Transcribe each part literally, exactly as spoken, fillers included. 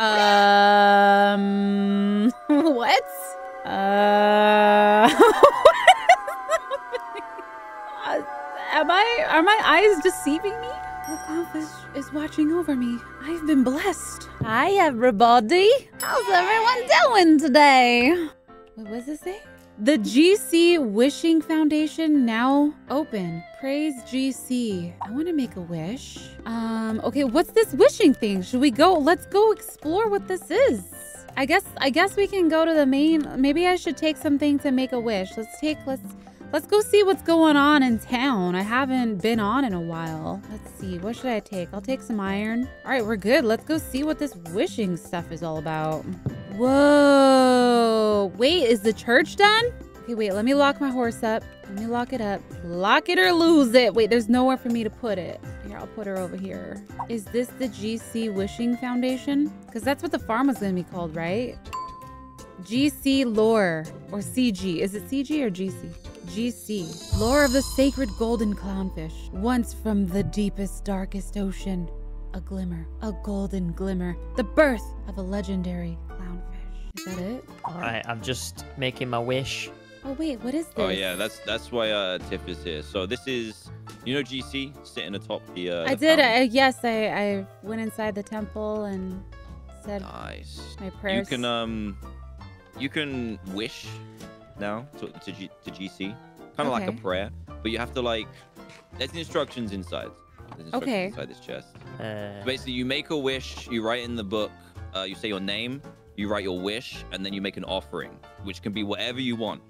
Um, what? Uh, am I, are my eyes deceiving me? Look, is, is watching over me. I've been blessed. Hi, everybody. How's everyone doing today? What was this thing? The G C Wishing Foundation now open. Praise G C. I want to make a wish. Um, okay, what's this wishing thing? Should we go? Let's go explore what this is. I guess I guess we can go to the main. Maybe I should take something to make a wish. Let's take let's let's go see what's going on in town. I haven't been on in a while. Let's see. What should I take? I'll take some iron. All right, we're good. Let's go see what this wishing stuff is all about. Whoa, wait, is the church done? Okay, wait, let me lock my horse up. Let me lock it up. Lock it or lose it. Wait, there's nowhere for me to put it. Here, I'll put her over here. Is this the G C Wishing Foundation? Because that's what the farm was going to be called, right? G C Lore, or C G. Is it C G or G C? G C. Lore of the sacred golden clownfish. Once from the deepest, darkest ocean, a glimmer, a golden glimmer. The birth of a legendary clownfish. Is that it? All right, I'm just making my wish. Oh wait, what is this? Oh yeah, that's that's why uh, Tiff is here. So this is, you know, G C sitting atop the. Uh, I the did. I, yes, I I went inside the temple and said nice. My prayers. You can um, you can wish now to to, G, to G C, kind of okay. Like a prayer, but you have to like. There's instructions inside. There's instructions okay. Inside this chest. Uh... So basically, you make a wish. You write in the book. Uh, you say your name. You write your wish, and then you make an offering, which can be whatever you want.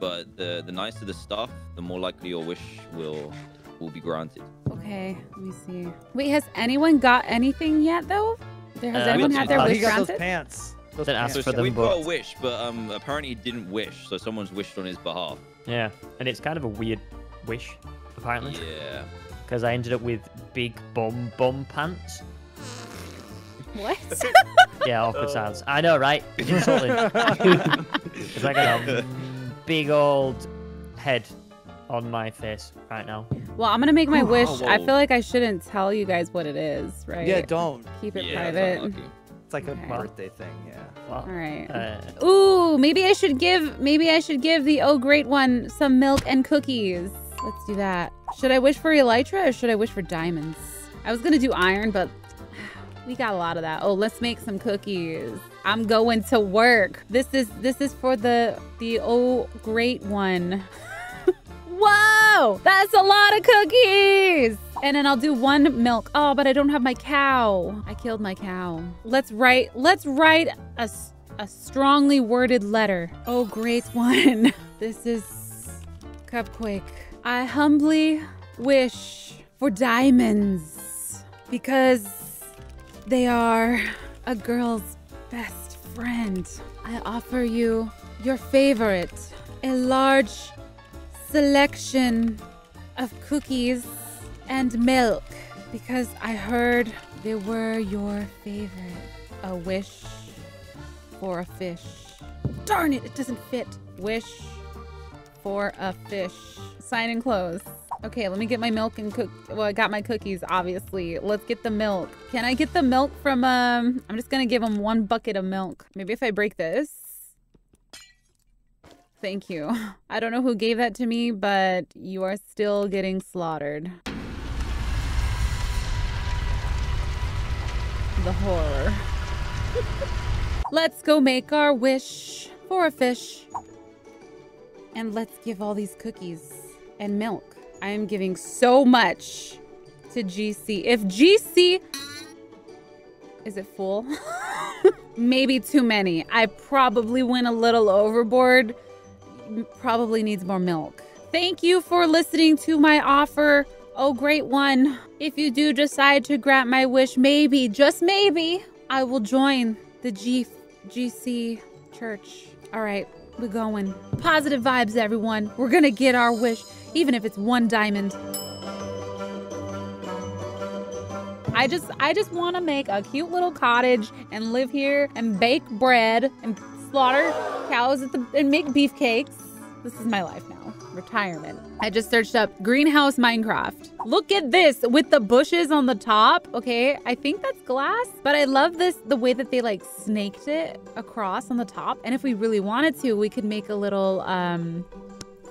But the the nicer the stuff, the more likely your wish will will be granted. Okay, let me see. Wait, has anyone got anything yet, though? There, has uh, anyone had their wish granted? Those pants. Those that pants. Asked for so them. We got a wish, but um, apparently he didn't wish, so someone's wished on his behalf. Yeah, and it's kind of a weird wish, apparently. Yeah. Because I ended up with big bum bum pants. What? Yeah, awkward sounds. I know, right? It's insulting. It's like a big old head on my face right now. Well, I'm gonna make my wish. Oh, I feel like I shouldn't tell you guys what it is, right? Yeah, don't. Keep it yeah, private. It's like okay. A birthday thing, yeah. Well, all right. Uh, Ooh, maybe I should give. Maybe I should give the oh great one some milk and cookies. Let's do that. Should I wish for Elytra or should I wish for diamonds? I was gonna do iron, but. We got a lot of that. Oh, let's make some cookies. I'm going to work. This is this is for the the oh great one. Whoa, that's a lot of cookies. And then I'll do one milk. Oh, but I don't have my cow. I killed my cow. Let's write let's write a a strongly worded letter. Oh great one. This is Cupquake. I humbly wish for diamonds because they are a girl's best friend. I offer you your favorite, a large selection of cookies and milk because I heard they were your favorite. A wish for a fish. Darn it, it doesn't fit. Wish for a fish. Sign and close. Okay, let me get my milk and cook. Well, I got my cookies, obviously. Let's get the milk. Can I get the milk from, um, I'm just gonna give him one bucket of milk. Maybe if I break this. Thank you. I don't know who gave that to me, but you are still getting slaughtered. The horror. Let's go make our wish for a fish. And let's give all these cookies and milk. I am giving so much to G C. If G C, is it full? Maybe too many. I probably went a little overboard. Probably needs more milk. Thank you for listening to my offer. Oh, great one. If you do decide to grant my wish, maybe, just maybe, I will join the G C church. All right, we're going. Positive vibes, everyone. We're gonna get our wish. Even if it's one diamond. I just I just want to make a cute little cottage and live here and bake bread and slaughter cows at the, and make beefcakes. This is my life now. retirement. I just searched up greenhouse Minecraft. Look at this with the bushes on the top. Okay, I think that's glass, but I love this, the way that they like snaked it across on the top. And if we really wanted to, we could make a little um,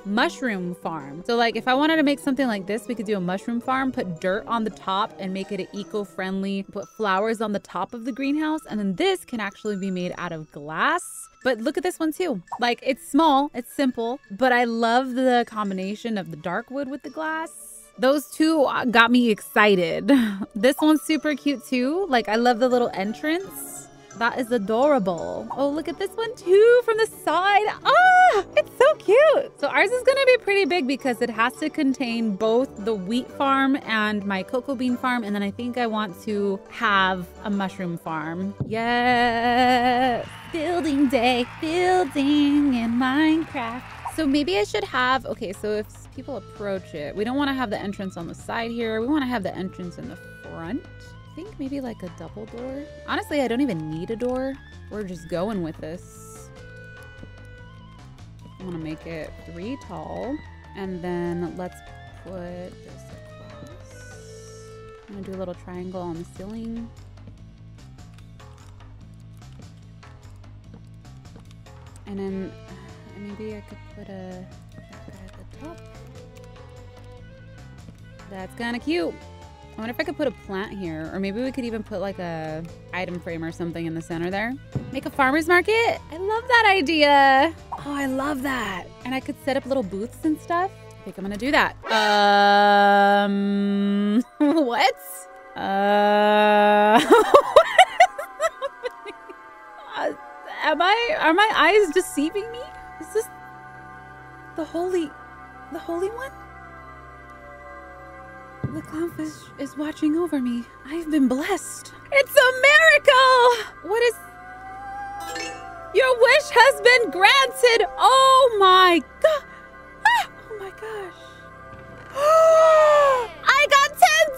mushroom farm. So like if I wanted to make something like this, we could do a mushroom farm, put dirt on the top and make it an eco-friendly, put flowers on the top of the greenhouse. And then this can actually be made out of glass. But look at this one too. Like it's small, it's simple, but I love the combination of the dark wood with the glass. Those two got me excited. This one's super cute too. Like I love the little entrance. That is adorable. Oh, look at this one too from the side. Ah, it's so cute. So ours is gonna be pretty big because it has to contain both the wheat farm and my cocoa bean farm. And then I think I want to have a mushroom farm. Yes. Building day, building in Minecraft. So maybe I should have, okay, so if people approach it, we don't want to have the entrance on the side here. We want to have the entrance in the front. I think maybe like a double door. Honestly, I don't even need a door. We're just going with this. I want to make it three tall. And then let's put this across. I'm going to do a little triangle on the ceiling. And then maybe I could put a back at the top. That's kind of cute. I wonder if I could put a plant here, or maybe we could even put like a item frame or something in the center there. Make a farmer's market. I love that idea. Oh, I love that. And I could set up little booths and stuff. I think I'm gonna do that. Um, what? Uh, am I, are my eyes deceiving me? Is this the holy, the holy one? The clownfish is watching over me. I've been blessed. It's a miracle! What is... Your wish has been granted! Oh my god! Ah! Oh my gosh. I got ten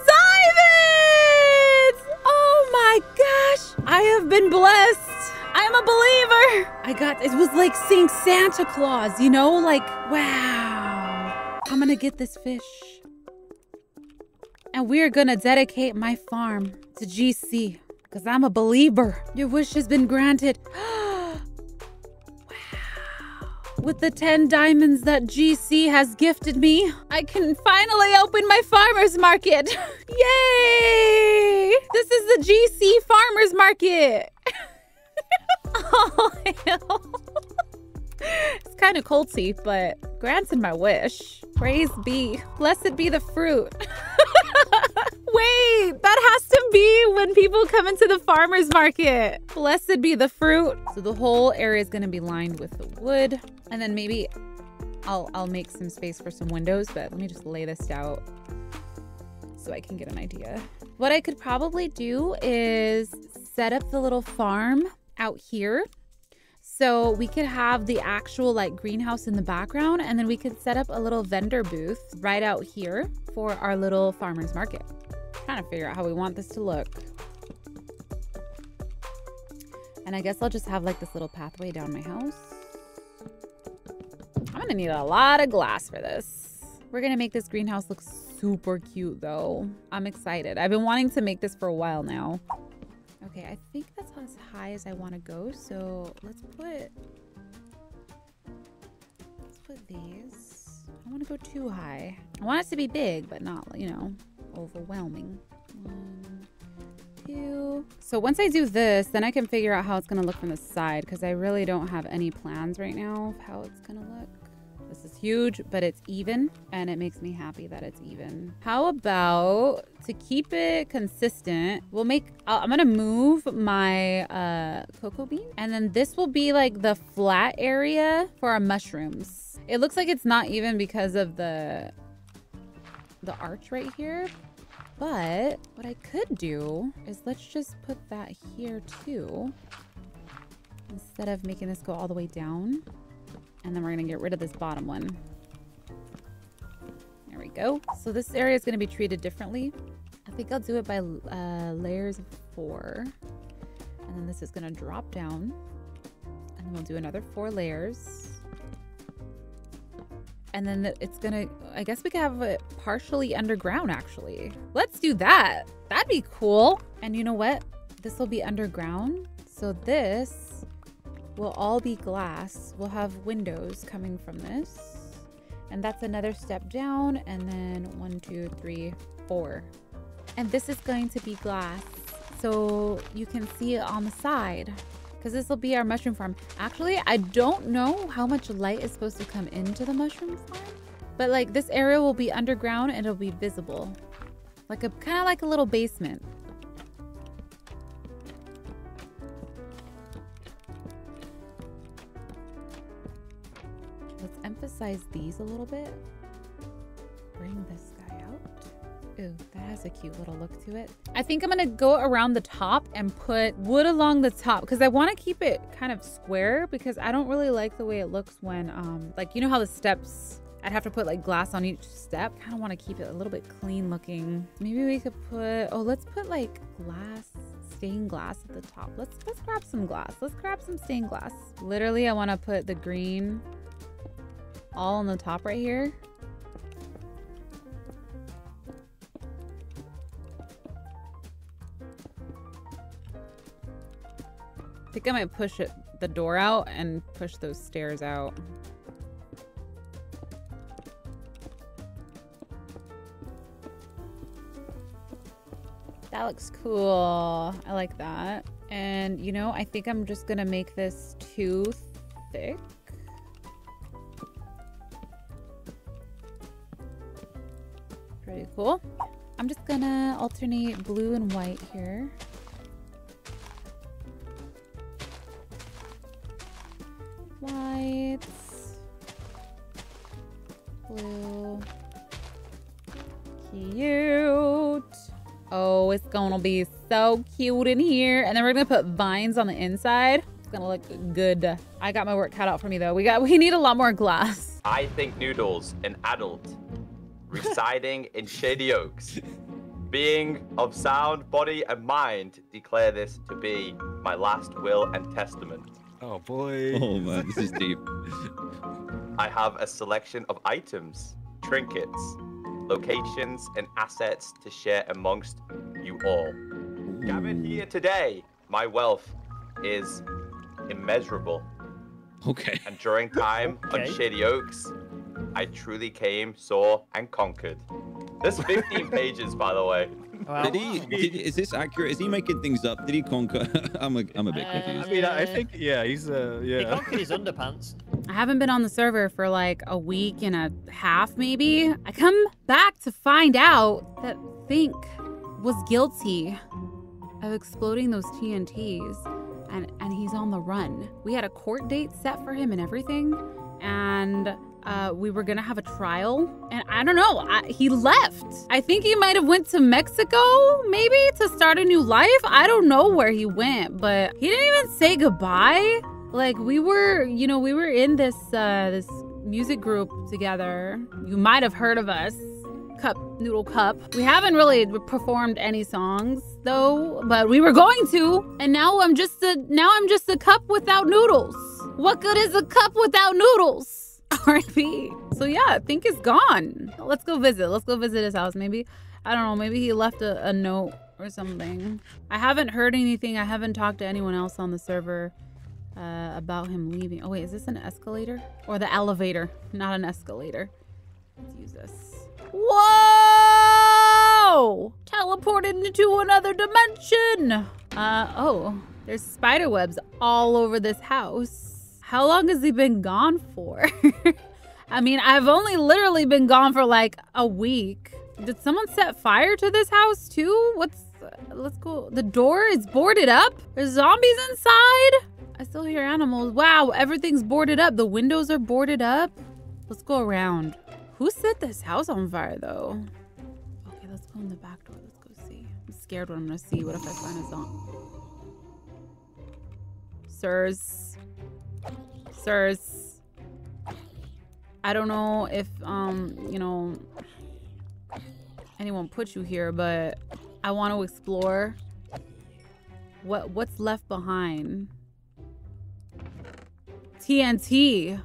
diamonds! Oh my gosh! I have been blessed! I'm a believer! I got... It was like seeing Santa Claus, you know? Like, wow. I'm gonna get this fish. And we're gonna dedicate my farm to G C, because I'm a believer. Your wish has been granted. Wow. With the ten diamonds that G C has gifted me, I can finally open my farmer's market. Yay! This is the G C farmer's market. Oh, hell. It's kind of colty, but granted my wish. Praise be. Blessed be the fruit. Wait, that has to be when people come into the farmer's market. Blessed be the fruit. So the whole area is going to be lined with the wood. And then maybe I'll, I'll make some space for some windows, but let me just lay this out so I can get an idea. What I could probably do is set up the little farm out here. So we could have the actual like greenhouse in the background, and then we could set up a little vendor booth right out here for our little farmer's market. I'm trying to figure out how we want this to look. And I guess I'll just have like this little pathway down my house. I'm gonna need a lot of glass for this. We're gonna make this greenhouse look super cute though. I'm excited. I've been wanting to make this for a while now. Okay, I think that's as high as I want to go, so let's put let's put these. I don't want to go too high. I want it to be big, but not, you know, overwhelming. One, two. So once I do this, then I can figure out how it's going to look from the side, because I really don't have any plans right now of how it's going to look. This is huge, but it's even, and it makes me happy that it's even. How about, to keep it consistent, we'll make, uh, I'm gonna move my uh, cocoa bean, and then this will be like the flat area for our mushrooms. It looks like it's not even because of the, the arch right here, but what I could do is let's just put that here too, instead of making this go all the way down. And then we're gonna get rid of this bottom one. There we go. So this area is gonna be treated differently. I think I'll do it by uh, layers of four. And then this is gonna drop down. And then we'll do another four layers. and then it's gonna, I guess we could have it partially underground actually. Let's do that. That'd be cool. And you know what? This will be underground. So this will all be glass. We'll have windows coming from this. And that's another step down, and then one, two, three, four. And this is going to be glass. So you can see it on the side, because this will be our mushroom farm. Actually, I don't know how much light is supposed to come into the mushroom farm, but like this area will be underground and it'll be visible. Like a kind of like a little basement. Let's emphasize these a little bit. Bring this guy out. Ooh, that has a cute little look to it. I think I'm gonna go around the top and put wood along the top, because I want to keep it kind of square, because I don't really like the way it looks when, um, like, you know how the steps, I'd have to put like glass on each step. I kind of want to keep it a little bit clean looking. Maybe we could put, oh, let's put like glass, stained glass at the top. Let's, let's grab some glass. Let's grab some stained glass. Literally, I want to put the green all on the top right here. I think I might push it, the door out and push those stairs out. That looks cool. I like that. And you know, I think I'm just gonna make this too thick. Pretty cool. I'm just gonna alternate blue and white here. Lights, blue, cute. Oh, it's gonna be so cute in here. And then we're gonna put vines on the inside. It's gonna look good. I got my work cut out for me though. We got, we need a lot more glass. I think Noodles, an adult, residing in Shady Oaks, being of sound body and mind, declare this to be my last will and testament. Oh boy. Oh man, this is deep. I have a selection of items, trinkets, locations, and assets to share amongst you all. Ooh. Gathered here today, my wealth is immeasurable. Okay. And during time okay. on Shady Oaks, I truly came, saw, and conquered. There's fifteen pages, by the way. Wow. Did he? Did, is this accurate? Is he making things up? Did he conquer? I'm a, I'm a bit confused. Uh, I mean, I think yeah, he's uh, yeah. He conquered his underpants. I haven't been on the server for like a week and a half, maybe. I come back to find out that Fink was guilty of exploding those T N Ts, and and he's on the run. We had a court date set for him and everything, and. Uh, we were gonna have a trial, and I don't know, I, he left. I think he might have went to Mexico, maybe, to start a new life. I don't know where he went, but he didn't even say goodbye. Like, we were, you know, we were in this, uh, this music group together. You might have heard of us, Cup, Noodle Cup. We haven't really performed any songs, though, but we were going to, and now I'm just a, now I'm just a cup without noodles. What good is a cup without noodles? R I P So yeah, Fink is gone. Let's go visit. Let's go visit his house. Maybe, I don't know, maybe he left a, a note or something. I haven't heard anything. I haven't talked to anyone else on the server uh, about him leaving. Oh wait, is this an escalator? Or the elevator, not an escalator. Let's use this. Whoa! Teleported into another dimension. Uh, oh, there's spider webs all over this house. How long has he been gone for? I mean, I've only literally been gone for like a week. Did someone set fire to this house too? What's, uh, let's go. The door is boarded up. There's zombies inside. I still hear animals. Wow, everything's boarded up. The windows are boarded up. Let's go around. Who set this house on fire though? Okay, let's go in the back door. Let's go see. I'm scared what I'm gonna see. What if I find a zombie? Sirs. Sirs, I don't know if, um, you know, anyone put you here, but I want to explore what what's left behind. T N T.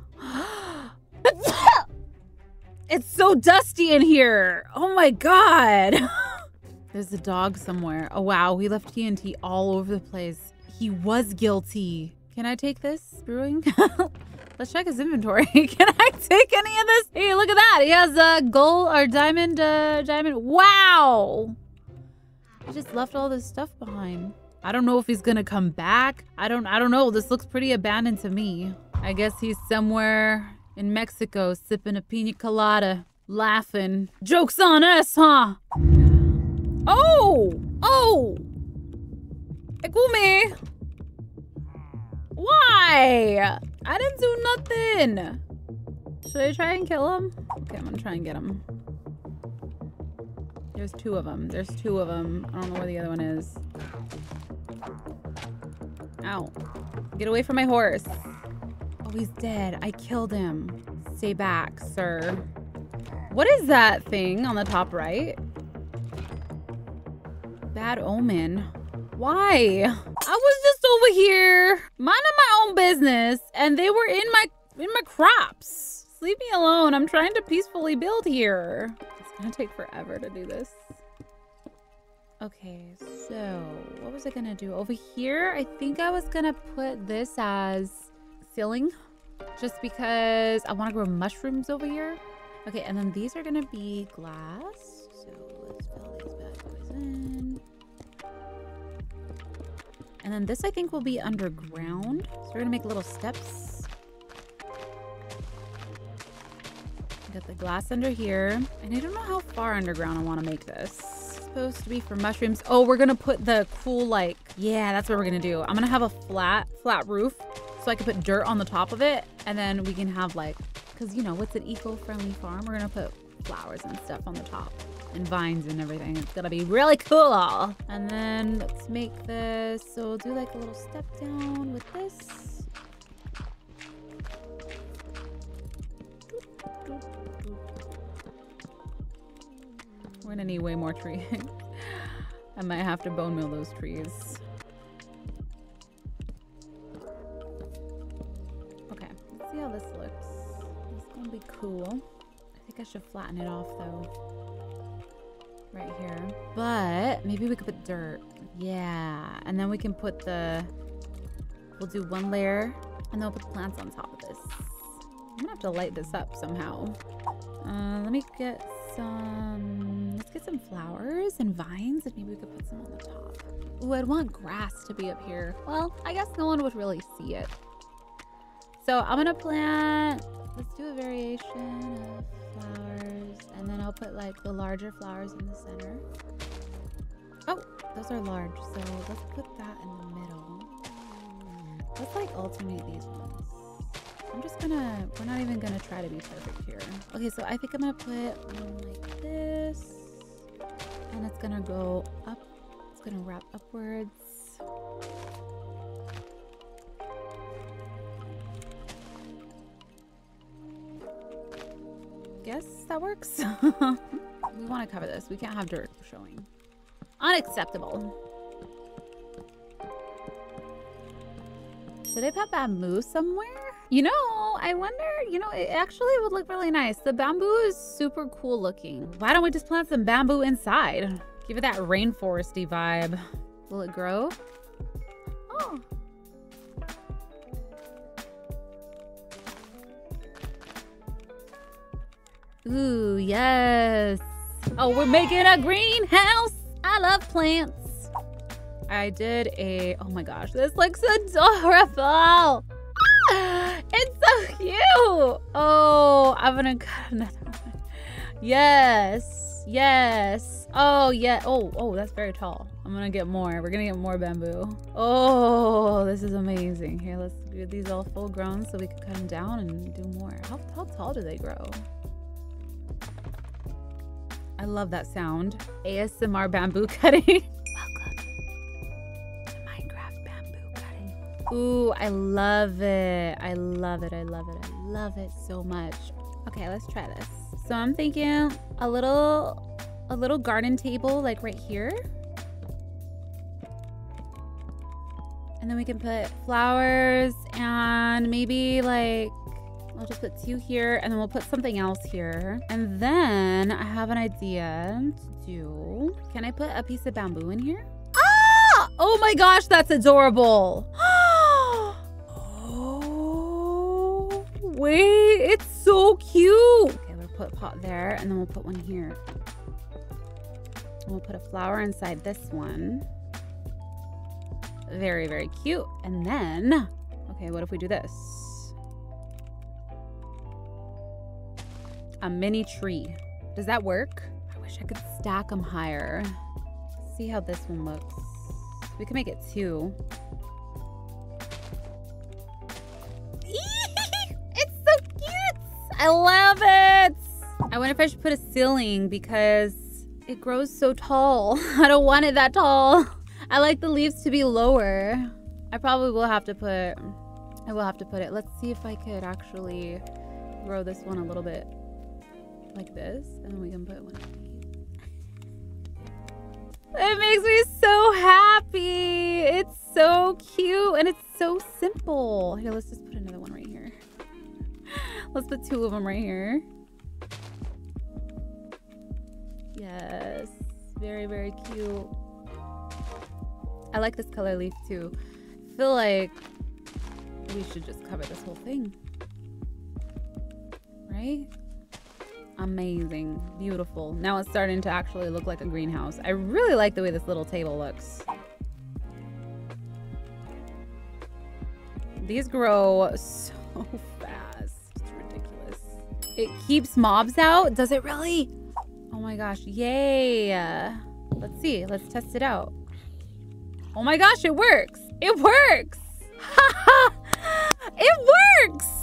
It's so dusty in here. Oh my god. There's a dog somewhere. Oh wow, we left T N T all over the place. He was guilty. Can I take this brewing? Let's check his inventory. Can I take any of this? Hey, look at that. He has a gold or diamond, uh, diamond. Wow. He just left all this stuff behind. I don't know if he's gonna come back. I don't, I don't know. This looks pretty abandoned to me. I guess he's somewhere in Mexico sipping a pina colada, laughing. Joke's on us, huh? Oh, oh. Ikumi. Why? I didn't do nothing. Should I try and kill him? Okay, I'm gonna try and get him. There's two of them. There's two of them. I don't know where the other one is. Ow. Get away from my horse. Oh, he's dead. I killed him. Stay back, sir. What is that thing on the top right? Bad omen. Why? I was just over here minding my own business and they were in my in my crops. Leave me alone. I'm trying to peacefully build here. It's gonna take forever to do this. Okay, so what was I gonna do? Over here, I think I was gonna put this as ceiling just because I wanna grow mushrooms over here. Okay, and then these are gonna be glass. So let's fill these bad boys in. And then this, I think, will be underground. So we're gonna make little steps. Got the glass under here. And I don't know how far underground I wanna make this. It's supposed to be for mushrooms. Oh, we're gonna put the cool, like, yeah, that's what we're gonna do. I'm gonna have a flat, flat roof so I can put dirt on the top of it. And then we can have like, cause you know, what's an eco-friendly farm? We're gonna put flowers and stuff on the top. And vines and everything. It's gonna be really cool. And then let's make this. So we'll do like a little step down with this. We're gonna need way more trees. I might have to bone mill those trees. Okay, let's see how this looks. It's gonna be cool. I think I should flatten it off though. Right here, but maybe we could put dirt. Yeah, and then we can put the, we'll do one layer and then we'll put plants on top of this. I'm gonna have to light this up somehow. Uh, let me get some, let's get some flowers and vines and maybe we could put some on the top. Ooh, I'd want grass to be up here. Well, I guess no one would really see it. So I'm gonna plant, let's do a variation of flowers, and then I'll put like the larger flowers in the center. Oh, those are large, so let's put that in the middle. Let's like alternate these ones. I'm just gonna, we're not even gonna try to be perfect here. Okay, so I think I'm gonna put one like this, and it's gonna go up, it's gonna wrap upwards. Yes, that works. We want to cover this. We can't have dirt showing. Unacceptable. Should I put bamboo somewhere? You know, I wonder, you know, it actually would look really nice. The bamboo is super cool looking. Why don't we just plant some bamboo inside? Give it that rainforesty vibe. Will it grow? Oh. Ooh, yes. Oh, we're making a greenhouse. I love plants. I did a, oh my gosh, this looks adorable. Ah, it's so cute. Oh, I'm gonna cut another one. Yes, yes. Oh yeah, oh, oh, that's very tall. I'm gonna get more, we're gonna get more bamboo. Oh, this is amazing. Here, let's get these all full grown so we can cut them down and do more. How, how tall do they grow? I love that sound. A S M R bamboo cutting. Welcome to Minecraft bamboo cutting. Ooh, I love it. I love it, I love it, I love it so much. Okay, let's try this. So I'm thinking a little, a little garden table like right here. And then we can put flowers and maybe like, I'll just put two here, and then we'll put something else here. And then I have an idea to do. Can I put a piece of bamboo in here? Ah! Oh my gosh, that's adorable. Oh, wait, it's so cute. Okay, we'll put a pot there, and then we'll put one here. And we'll put a flower inside this one. Very, very cute. And then, okay, what if we do this? A mini tree. Does that work? I wish I could stack them higher. See how this one looks. We can make it two. Eee! It's so cute! I love it! I wonder if I should put a ceiling because it grows so tall. I don't want it that tall. I like the leaves to be lower. I probably will have to put... I will have to put it. Let's see if I could actually grow this one a little bit. Like this, and then we can put one of these. It makes me so happy. It's so cute and it's so simple. Here, let's just put another one right here. Let's put two of them right here. Yes, very, very cute. I like this color leaf too. I feel like we should just cover this whole thing, right? Amazing, beautiful. Now it's starting to actually look like a greenhouse. I really like the way this little table looks. These grow so fast, it's ridiculous. It keeps mobs out, does it really? Oh my gosh, yay. Let's see, let's test it out. Oh my gosh, it works, it works. It works.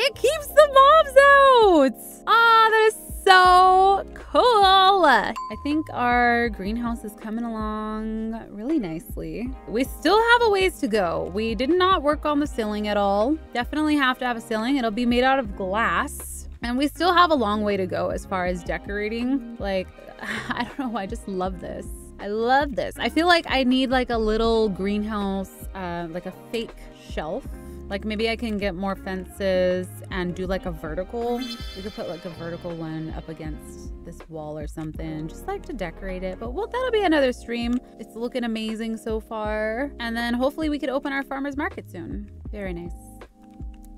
It keeps the mobs out! Oh, that is so cool! I think our greenhouse is coming along really nicely. We still have a ways to go. We did not work on the ceiling at all. Definitely have to have a ceiling. It'll be made out of glass. And we still have a long way to go as far as decorating. Like, I don't know, I just love this. I love this. I feel like I need like a little greenhouse, uh, like a fake shelf. Like maybe I can get more fences and do like a vertical. We could put like a vertical one up against this wall or something, just like to decorate it. But well, that'll be another stream. It's looking amazing so far. And then hopefully we could open our farmer's market soon. Very nice.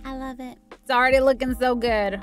I love it. It's already looking so good.